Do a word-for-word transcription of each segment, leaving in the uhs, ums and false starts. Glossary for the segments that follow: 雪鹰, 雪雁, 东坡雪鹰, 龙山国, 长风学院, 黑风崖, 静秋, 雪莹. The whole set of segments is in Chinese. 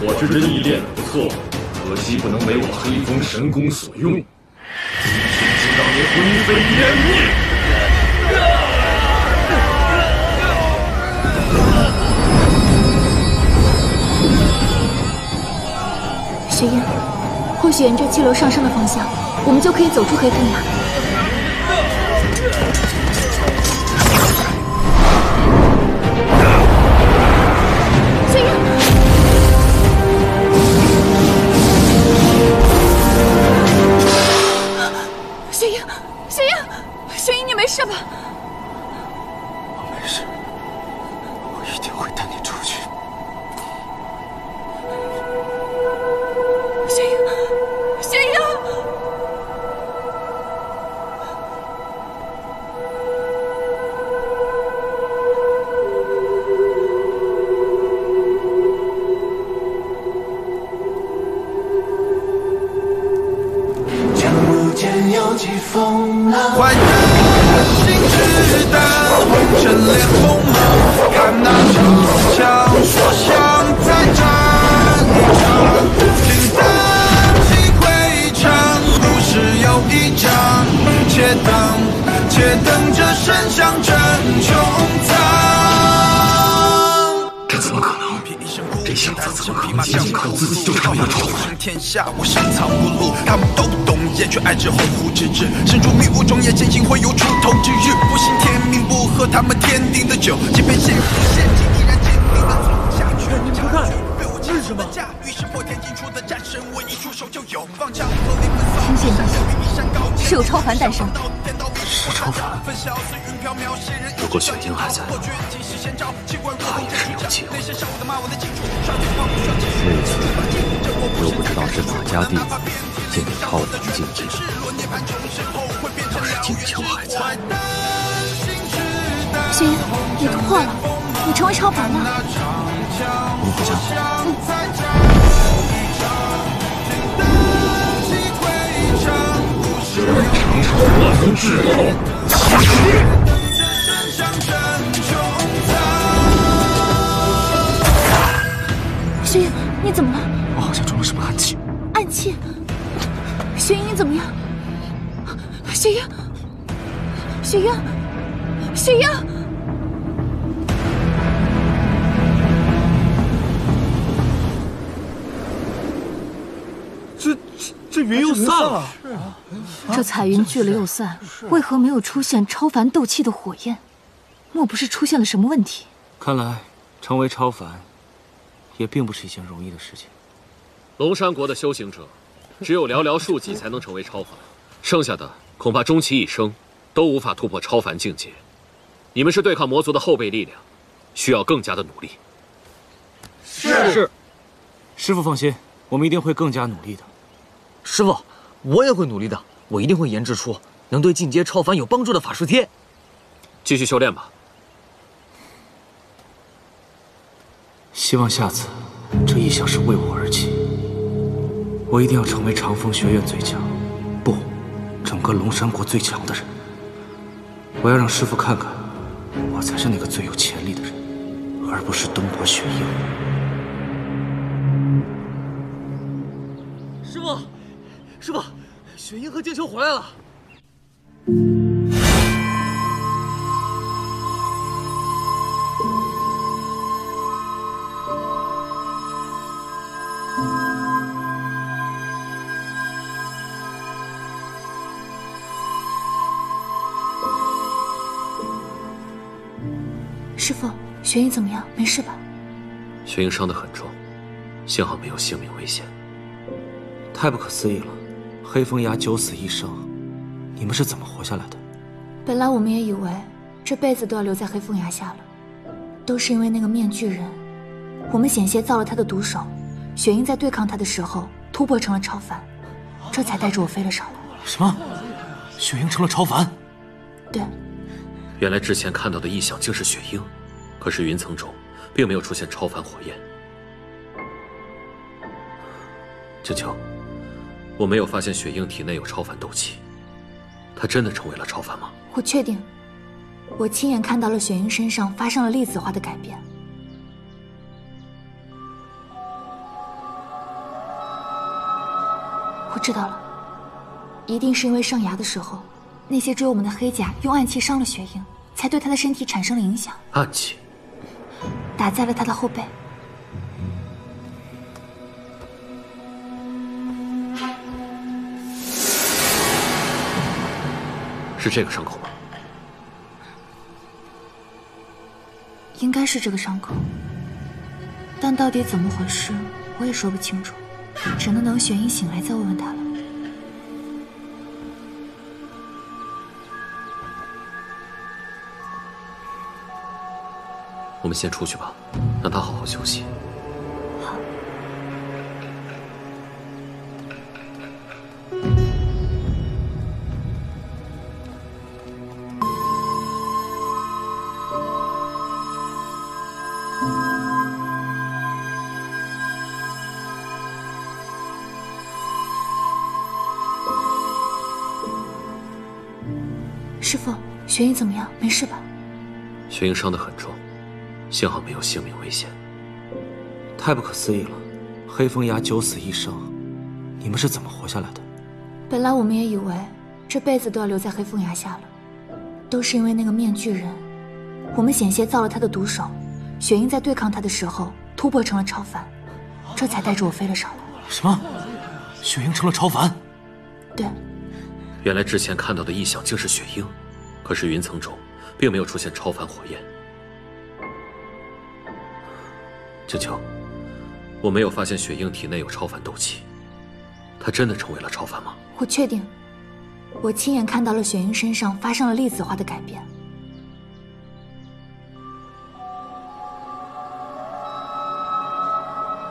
火之针一练得不错，可惜不能为我黑风神功所用，今天就让你灰飞烟灭！ 雪雁，或许沿着气流上升的方向，我们就可以走出黑风崖。雪雁，雪雁，雪雁，雪雁，你没事吧？我没事，我一定会带你出去。 彩云聚了又散，为何没有出现超凡斗气的火焰？莫不是出现了什么问题？看来成为超凡，也并不是一件容易的事情。龙山国的修行者，只有寥寥数几才能成为超凡，剩下的恐怕终其一生都无法突破超凡境界。你们是对抗魔族的后备力量，需要更加的努力。是是，师父放心，我们一定会更加努力的。师父，我也会努力的。 我一定会研制出能对进阶超凡有帮助的法术贴，继续修炼吧。希望下次这异象是为我而起，我一定要成为长风学院最强，不，整个龙山国最强的人。我要让师父看看，我才是那个最有潜力的人，而不是东坡雪鹰。师父，师父。 雪鹰和静秋回来了。师父，雪鹰怎么样？没事吧？雪鹰伤得很重，幸好没有性命危险。太不可思议了。 黑风崖九死一生，你们是怎么活下来的？本来我们也以为这辈子都要留在黑风崖下了，都是因为那个面具人，我们险些造了他的毒手。雪鹰在对抗他的时候突破成了超凡，这才带着我飞了上来。什么？雪鹰成了超凡？对。原来之前看到的异象竟是雪鹰，可是云层中并没有出现超凡火焰。静秋。 我没有发现雪鹰体内有超凡斗气，他真的成为了超凡吗？我确定，我亲眼看到了雪鹰身上发生了粒子化的改变。我知道了，一定是因为上崖的时候，那些追我们的黑甲用暗器伤了雪莹，才对她的身体产生了影响。暗器打在了她的后背。是这个伤口吗？应该是这个伤口，但到底怎么回事，我也说不清楚。 只能等雪莹醒来再问问她了。我们先出去吧，让她好好休息。好。师傅，雪莹怎么样？没事吧？雪莹伤得很重，幸好没有性命危险。太不可思议了！黑风崖九死一生，你们是怎么活下来的？本来我们也以为这辈子都要留在黑风崖下了，都是因为那个面具人，我们险些造了他的毒手。雪莹在对抗他的时候突破成了超凡，这才带着我飞了上来。什么？雪莹成了超凡？对。 原来之前看到的异象竟是雪鹰，可是云层中并没有出现超凡火焰。静秋，我没有发现雪鹰体内有超凡斗气，她真的成为了超凡吗？我确定，我亲眼看到了雪鹰身上发生了粒子化的改变。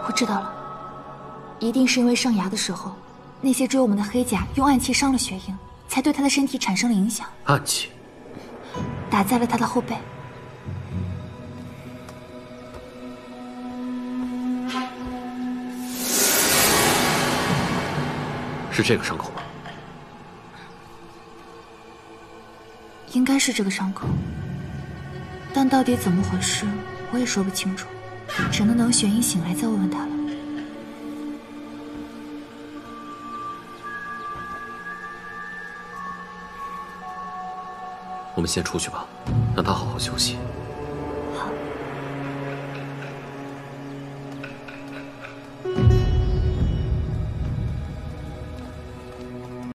我知道了，一定是因为上崖的时候。 那些追我们的黑甲用暗器伤了雪莹，才对她的身体产生了影响。暗器打在了她的后背。是这个伤口吗？应该是这个伤口，但到底怎么回事，我也说不清楚，只能等雪莹醒来再问问她了。 我们先出去吧，让她好好休息。